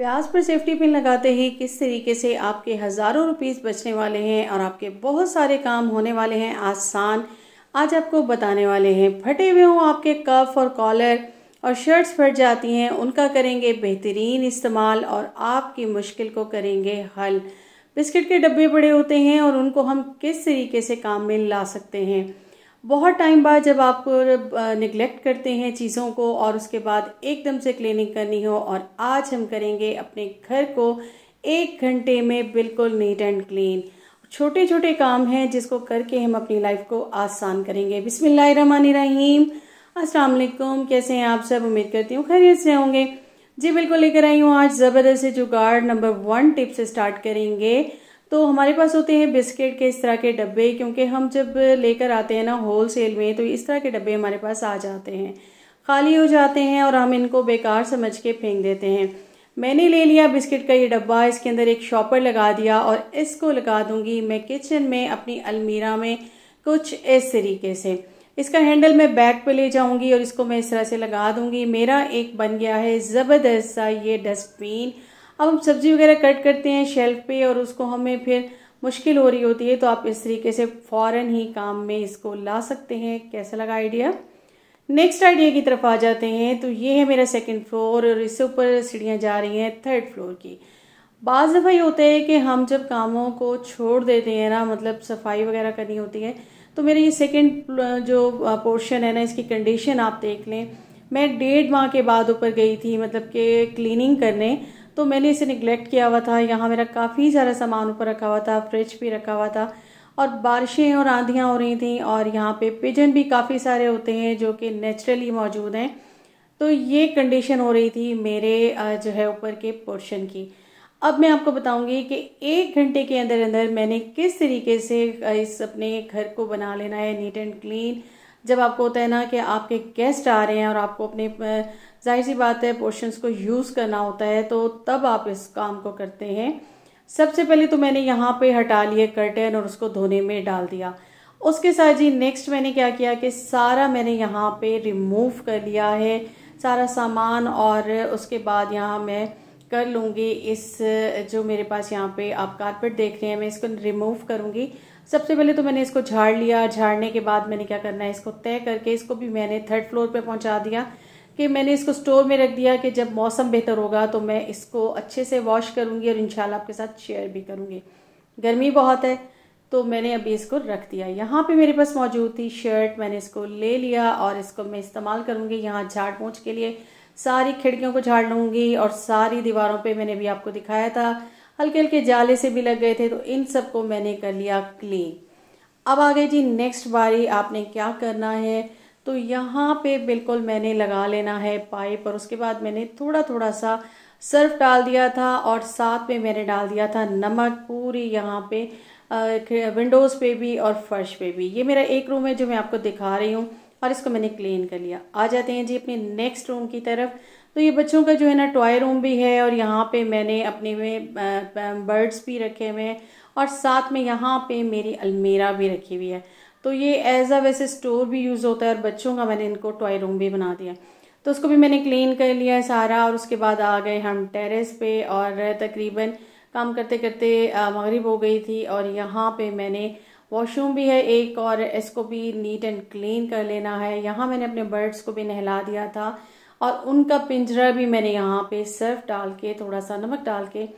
प्याज पर safety pin लगाते ही किस तरीके से आपके हज़ारों रुपीस बचने वाले हैं और आपके बहुत सारे काम होने वाले हैं आसान, आज आपको बताने वाले हैं। फटे हुए हों आपके कफ और कॉलर और शर्ट्स फट जाती हैं, उनका करेंगे बेहतरीन इस्तेमाल और आपकी मुश्किल को करेंगे हल। बिस्किट के डब्बे बड़े होते हैं और उनको हम किस तरीके से काम में ला सकते हैं। बहुत टाइम बाद जब आप निगलेक्ट करते हैं चीज़ों को और उसके बाद एकदम से क्लीनिंग करनी हो, और आज हम करेंगे अपने घर को 1 घंटे में बिल्कुल नीट एंड क्लीन। छोटे छोटे काम हैं जिसको करके हम अपनी लाइफ को आसान करेंगे। बिस्मिल्लाहिर्रहमानिर्रहीम। अस्सलाम वालेकुम, कैसे हैं आप सब? उम्मीद करती हूँ खैरियत से होंगे। जी बिल्कुल, लेकर आई हूँ आज ज़बरदस्त जुगाड़। नंबर 1 टिप से स्टार्ट करेंगे। तो हमारे पास होते हैं बिस्किट के इस तरह के डब्बे, क्योंकि हम जब लेकर आते हैं ना होल सेल में, तो इस तरह के डब्बे हमारे पास आ जाते हैं, खाली हो जाते हैं और हम इनको बेकार समझ के फेंक देते हैं। मैंने ले लिया बिस्किट का ये डब्बा, इसके अंदर एक शॉपर लगा दिया और इसको लगा दूंगी मैं किचन में अपनी अलमीरा में कुछ इस तरीके से। इसका हैंडल मैं बैक पे ले जाऊंगी और इसको मैं इस तरह से लगा दूंगी। मेरा एक बन गया है ज़बरदस्त सा ये डस्टबिन। अब हम सब्जी वगैरह कट करते हैं शेल्फ पे और उसको हमें फिर मुश्किल हो रही होती है, तो आप इस तरीके से फौरन ही काम में इसको ला सकते हैं। कैसा लगा आइडिया? नेक्स्ट आइडिया की तरफ आ जाते हैं। तो ये है मेरा 2nd फ्लोर और इससे ऊपर सीढ़ियाँ जा रही हैं 3rd फ्लोर की। बाज़ दफ़ा ये होता है कि हम जब कामों को छोड़ देते हैं ना, मतलब सफाई वगैरह करनी होती है, तो मेरे ये 2nd जो पोर्शन है ना, इसकी कंडीशन आप देख लें। मैं 1.5 माह के बाद ऊपर गई थी, मतलब कि क्लीनिंग करने, तो मैंने इसे निगलेक्ट किया हुआ था। यहाँ मेरा काफ़ी सारा सामान ऊपर रखा हुआ था, फ्रिज भी रखा हुआ था, और बारिशें और आंधियाँ हो रही थी, और यहाँ पे पिजन भी काफ़ी सारे होते हैं जो कि नेचुरली मौजूद हैं। तो ये कंडीशन हो रही थी मेरे जो है ऊपर के पोर्शन की। अब मैं आपको बताऊंगी कि 1 घंटे के अंदर अंदर मैंने किस तरीके से इस अपने घर को बना लेना है नीट एंड क्लीन। जब आपको होता है ना कि आपके गेस्ट आ रहे हैं और आपको अपने जाहिर सी बात है पोर्शंस को यूज़ करना होता है, तो तब आप इस काम को करते हैं। सबसे पहले तो मैंने यहाँ पे हटा लिए कर्टन और उसको धोने में डाल दिया। उसके साथ जी नेक्स्ट मैंने क्या किया कि सारा मैंने यहाँ पे रिमूव कर लिया है सारा सामान, और उसके बाद यहाँ मैं कर लूँगी इस जो मेरे पास यहाँ पे आप कारपेट देख रहे हैं, मैं इसको रिमूव करूँगी। सबसे पहले तो मैंने इसको झाड़ लिया। झाड़ने के बाद मैंने क्या करना है, इसको तय करके इसको भी मैंने 3rd फ्लोर पे पहुँचा दिया कि मैंने इसको स्टोर में रख दिया कि जब मौसम बेहतर होगा तो मैं इसको अच्छे से वॉश करूँगी और इंशाल्लाह आपके साथ शेयर भी करूँगी। गर्मी बहुत है तो मैंने अभी इसको रख दिया। यहाँ पे मेरे पास मौजूद थी शर्ट, मैंने इसको ले लिया और इसको मैं इस्तेमाल करूँगी। यहाँ झाड़ पोंछ के लिए सारी खिड़कियों को झाड़ लूँगी और सारी दीवारों पर मैंने भी आपको दिखाया था, हल्के हल्के जाले से भी लग गए थे, तो इन सबको मैंने कर लिया क्लीन। अब आ गई जी नेक्स्ट बारी, आपने क्या करना है। तो यहाँ पे बिल्कुल मैंने लगा लेना है पाइप, और उसके बाद मैंने थोड़ा थोड़ा सा सर्फ डाल दिया था और साथ में मैंने डाल दिया था नमक पूरी यहाँ पे विंडोज़ पे भी और फर्श पे भी। ये मेरा एक रूम है जो मैं आपको दिखा रही हूँ और इसको मैंने क्लीन कर लिया। आ जाते हैं जी अपने नेक्स्ट रूम की तरफ। तो ये बच्चों का जो है ना टॉय रूम भी है, और यहाँ पे मैंने अपने में बर्ड्स भी रखे हुए हैं और साथ में यहाँ पे मेरी अलमीरा भी रखी हुई है। तो ये एज अ वैसे स्टोर भी यूज़ होता है और बच्चों का मैंने इनको टॉय रूम भी बना दिया, तो उसको भी मैंने क्लीन कर लिया है सारा। और उसके बाद आ गए हम टेरेस पे, और तकरीबन काम करते करते मगरिब हो गई थी। और यहाँ पे मैंने वॉशरूम भी है एक, और इसको भी नीट एंड क्लीन कर लेना है। यहाँ मैंने अपने बर्ड्स को भी नहला दिया था और उनका पिंजरा भी मैंने यहाँ पे सर्फ डाल के थोड़ा सा नमक डाल के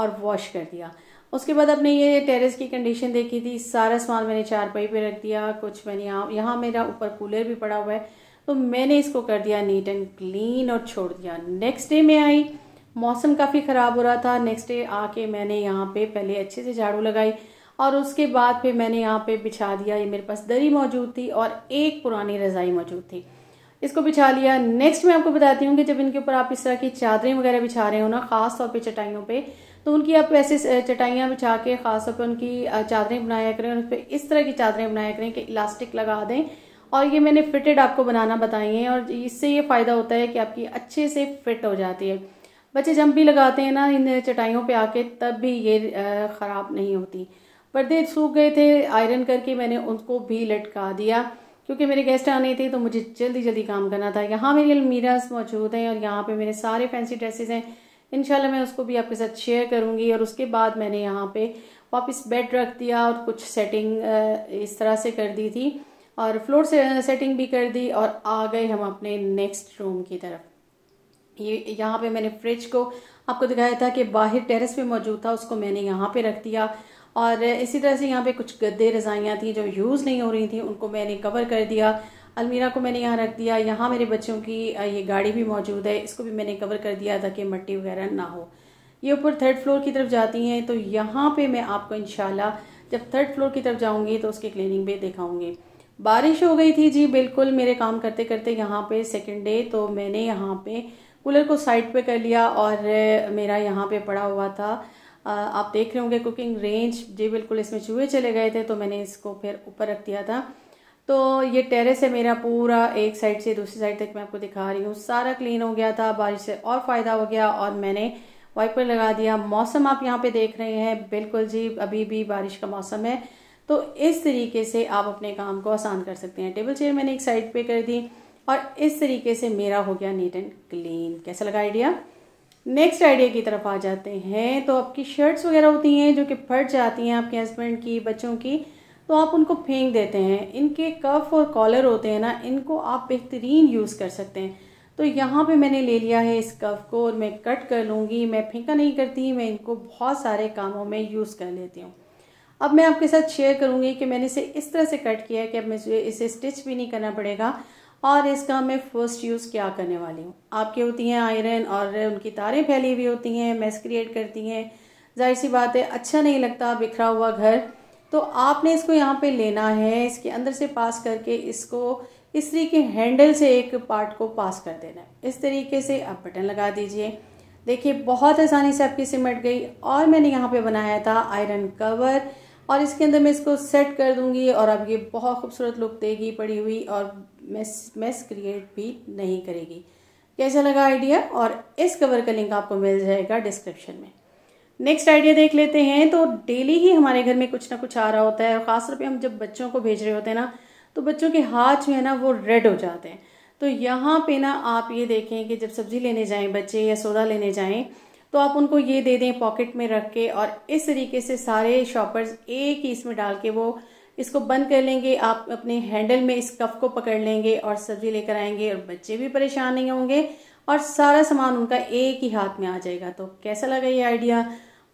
और वॉश कर दिया। उसके बाद अपने ये टेरेस की कंडीशन देखी थी, सारा सामान मैंने चारपाई पे रख दिया। कुछ मैंने यहाँ मेरा ऊपर कूलर भी पड़ा हुआ है, तो मैंने इसको कर दिया नीट एंड क्लीन और छोड़ दिया। नेक्स्ट डे मैं आई, मौसम काफ़ी ख़राब हो रहा था। नेक्स्ट डे आके मैंने यहाँ पे पहले अच्छे से झाड़ू लगाई और उसके बाद फिर मैंने यहाँ पे बिछा दिया। ये मेरे पास दरी मौजूद थी और एक पुरानी रज़ाई मौजूद थी, इसको बिछा लिया। नेक्स्ट मैं आपको बताती हूँ कि जब इनके ऊपर आप इस तरह की चादरें वगैरह बिछा रहे हो ना, खास तौर पे चटाइयों पे, तो उनकी आप ऐसे चटाइयाँ बिछा के खास तौर पे उनकी चादरें बनाया करें, और उस पर इस तरह की चादरें बनाया करें कि इलास्टिक लगा दें। और ये मैंने फिटेड आपको बनाना बताई है, और इससे ये फ़ायदा होता है कि आपकी अच्छे से फिट हो जाती है। बच्चे जंप भी लगाते हैं ना इन चटाइयों पर आके, तब भी ये ख़राब नहीं होती। पर्दे सूख गए थे, आयरन करके मैंने उनको भी लटका दिया, क्योंकि मेरे गेस्ट आने थे तो मुझे जल्दी जल्दी काम करना था। यहाँ मेरी अलमीराज मौजूद हैं और यहाँ पे मेरे सारे फैंसी ड्रेसेस हैं। इंशाल्लाह मैं उसको भी आपके साथ शेयर करूँगी। और उसके बाद मैंने यहाँ पे वापस बेड रख दिया और कुछ सेटिंग इस तरह से कर दी थी और फ्लोर से सेटिंग भी कर दी। और आ गए हम अपने नेक्स्ट रूम की तरफ। यहाँ पे मैंने फ्रिज को आपको दिखाया था कि बाहर टेरेस पे मौजूद था, उसको मैंने यहाँ पे रख दिया। और इसी तरह से यहाँ पे कुछ गद्दे रजाइयाँ थी जो यूज़ नहीं हो रही थी, उनको मैंने कवर कर दिया। अलमीरा को मैंने यहाँ रख दिया। यहाँ मेरे बच्चों की ये गाड़ी भी मौजूद है, इसको भी मैंने कवर कर दिया ताकि मट्टी वगैरह ना हो। ये ऊपर थर्ड फ्लोर की तरफ जाती हैं, तो यहाँ पे मैं आपको इंशाल्लाह जब थर्ड फ्लोर की तरफ जाऊँगी तो उसकी क्लीनिंग भी दिखाऊँगी। बारिश हो गई थी जी बिल्कुल मेरे काम करते करते यहाँ पे सेकंड डे। तो मैंने यहाँ पे कूलर को साइड पे कर लिया और मेरा यहाँ पे पड़ा हुआ था आप देख रहे होंगे कुकिंग रेंज जी, बिल्कुल इसमें चूहे चले गए थे तो मैंने इसको फिर ऊपर रख दिया था। तो ये टेरेस है मेरा पूरा, एक साइड से दूसरी साइड तक मैं आपको दिखा रही हूँ, सारा क्लीन हो गया था। बारिश से और फ़ायदा हो गया और मैंने वाइपर लगा दिया। मौसम आप यहाँ पे देख रहे हैं, बिल्कुल जी अभी भी बारिश का मौसम है। तो इस तरीके से आप अपने काम को आसान कर सकते हैं। टेबल चेयर मैंने एक साइड पे कर दी और इस तरीके से मेरा हो गया नीट एंड क्लीन। कैसा लगा आइडिया? नेक्स्ट आइडिया की तरफ आ जाते हैं। तो आपकी शर्ट्स वगैरह होती हैं जो कि फट जाती हैं आपके हस्बैंड की, बच्चों की, तो आप उनको फेंक देते हैं। इनके कफ और कॉलर होते हैं ना, इनको आप बेहतरीन यूज़ कर सकते हैं। तो यहाँ पे मैंने ले लिया है इस कफ को और मैं कट कर लूँगी। मैं फेंका नहीं करती, मैं इनको बहुत सारे कामों में यूज़ कर लेती हूँ। अब मैं आपके साथ शेयर करूँगी कि मैंने इसे इस तरह से कट किया है कि अब मुझे इसे स्टिच भी नहीं करना पड़ेगा और इसका मैं फर्स्ट यूज़ क्या करने वाली हूँ। आपकी होती हैं आयरन और उनकी तारें फैली हुई होती हैं, मैस क्रिएट करती हैं, जाहिर सी बात है अच्छा नहीं लगता बिखरा हुआ घर। तो आपने इसको यहाँ पर लेना है, इसके अंदर से पास करके इसको इस तरीके हैंडल से एक पार्ट को पास कर देना है। इस तरीके से आप बटन लगा दीजिए, देखिए बहुत आसानी से आपकी सिमट गई। और मैंने यहाँ पे बनाया था आयरन कवर और इसके अंदर मैं इसको सेट कर दूंगी और अब ये बहुत खूबसूरत लुक देगी पड़ी हुई और मैस क्रिएट भी नहीं करेगी। कैसा लगा आइडिया? और इस कवर का लिंक आपको मिल जाएगा डिस्क्रिप्शन में। नेक्स्ट आइडिया देख लेते हैं। तो डेली ही हमारे घर में कुछ ना कुछ आ रहा होता है और ख़ासतौर पर हम जब बच्चों को भेज रहे होते हैं ना, तो बच्चों के हाथ जो है ना वो रेड हो जाते हैं। तो यहाँ पे ना आप ये देखें कि जब सब्जी लेने जाएं बच्चे या सोडा लेने जाएं तो आप उनको ये दे दें पॉकेट में रख के और इस तरीके से सारे शॉपर्स एक ही इसमें डाल के वो इसको बंद कर लेंगे। आप अपने हैंडल में इस कफ को पकड़ लेंगे और सब्जी लेकर आएंगे और बच्चे भी परेशान नहीं होंगे और सारा सामान उनका एक ही हाथ में आ जाएगा। तो कैसा लगा ये आइडिया?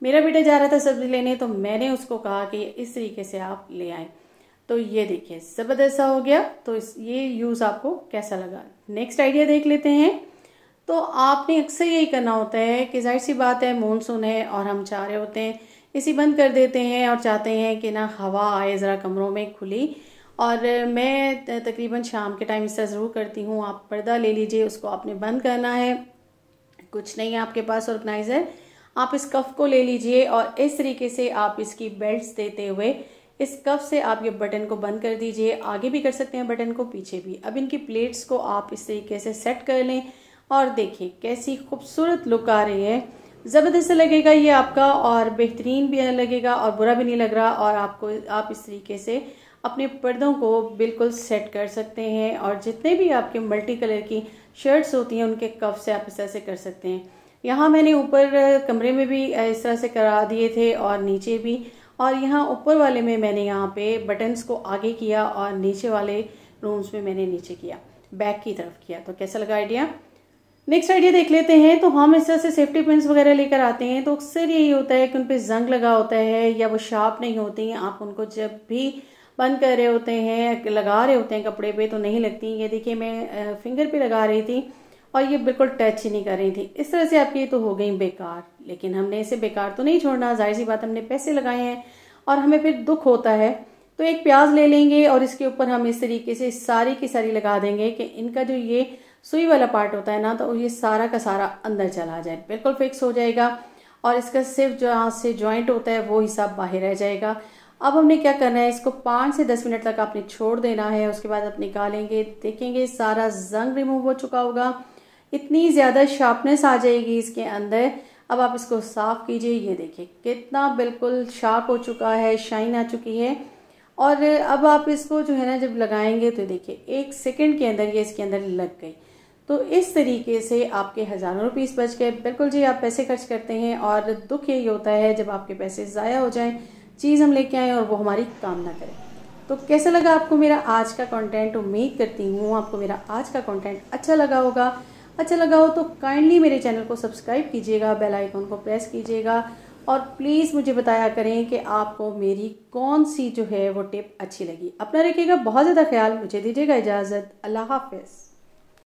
मेरा बेटा जा रहा था सब्जी लेने तो मैंने उसको कहा कि इस तरीके से आप ले आएं, तो ये देखिए ज़बरदस्त सा हो गया। तो ये यूज़ आपको कैसा लगा? नेक्स्ट आइडिया देख लेते हैं। तो आपने अक्सर यही करना होता है कि जाहिर सी बात है मॉनसून है और हम चाह रहे होते हैं इसी बंद कर देते हैं और चाहते हैं कि ना हवा आए ज़रा कमरों में खुली। और मैं तकरीबन शाम के टाइम ऐसा ज़रूर करती हूँ। आप पर्दा ले लीजिए, उसको आपने बंद करना है, कुछ नहीं है आपके पास ऑर्गेनाइज़र, आप इस कफ को ले लीजिए और इस तरीके से आप इसकी बेल्ट्स देते हुए इस कफ से आप ये बटन को बंद कर दीजिए। आगे भी कर सकते हैं बटन को, पीछे भी। अब इनकी प्लेट्स को आप इस तरीके से सेट कर लें और देखिए कैसी खूबसूरत लुक आ रही है। ज़बरदस्त लगेगा ये आपका और बेहतरीन भी लगेगा और बुरा भी नहीं लग रहा। और आपको आप इस तरीके से अपने पर्दों को बिल्कुल सेट कर सकते हैं और जितने भी आपके मल्टी कलर की शर्ट्स होती हैं उनके कफ से आप इस तरह से कर सकते हैं। यहाँ मैंने ऊपर कमरे में भी इस तरह से करा दिए थे और नीचे भी। और यहाँ ऊपर वाले में मैंने यहाँ पे बटन्स को आगे किया और नीचे वाले रूम्स में मैंने नीचे किया, बैक की तरफ किया। तो कैसा लगा आइडिया? नेक्स्ट आइडिया देख लेते हैं। तो हम इस तरह से सेफ्टी पिंस वगैरह लेकर आते हैं तो अक्सर यही होता है कि उन पे जंग लगा होता है या वो शार्प नहीं होती हैं। आप उनको जब भी बंद कर रहे होते हैं, लगा रहे होते हैं कपड़े पे तो नहीं लगती। ये देखिए मैं फिंगर पे लगा रही थी और ये बिल्कुल टच ही नहीं कर रही थी। इस तरह से आपकी ये तो हो गई बेकार, लेकिन हमने इसे बेकार तो नहीं छोड़ना। जाहिर सी बात हमने पैसे लगाए हैं और हमें फिर दुख होता है। तो एक प्याज ले लेंगे और इसके ऊपर हम इस तरीके से सारी की सारी लगा देंगे कि इनका जो ये सुई वाला पार्ट होता है ना, तो ये सारा का सारा अंदर चला जाए, बिल्कुल फिक्स हो जाएगा और इसका सिर्फ जहाँ से ज्वाइंट होता है वो हिसाब बाहर रह जाएगा। अब हमने क्या करना है, इसको 5 से 10 मिनट तक आपने छोड़ देना है। उसके बाद आप निकालेंगे, देखेंगे सारा जंग रिमूव हो चुका होगा, इतनी ज़्यादा शार्पनेस आ जाएगी इसके अंदर। अब आप इसको साफ कीजिए, ये देखिए कितना बिल्कुल शार्प हो चुका है, शाइन आ चुकी है। और अब आप इसको जो है ना जब लगाएंगे तो देखिए 1 सेकंड के अंदर ये इसके अंदर लग गई। तो इस तरीके से आपके हज़ारों रुपीस बच गए। बिल्कुल जी, आप पैसे खर्च करते हैं और दुख यही होता है जब आपके पैसे ज़ाया हो जाएं, चीज़ हम लेके आएँ और वो हमारी काम ना करें। तो कैसा लगा आपको मेरा आज का कंटेंट? उम्मीद करती हूँ आपको मेरा आज का कंटेंट अच्छा लगा होगा। अच्छा लगा हो तो काइंडली मेरे चैनल को सब्सक्राइब कीजिएगा, बेल आइकॉन को प्रेस कीजिएगा और प्लीज़ मुझे बताया करें कि आपको मेरी कौन सी जो है वो टिप अच्छी लगी। अपना रखिएगा बहुत ज़्यादा ख्याल, मुझे दीजिएगा इजाज़त। अल्लाह हाफ़िज़।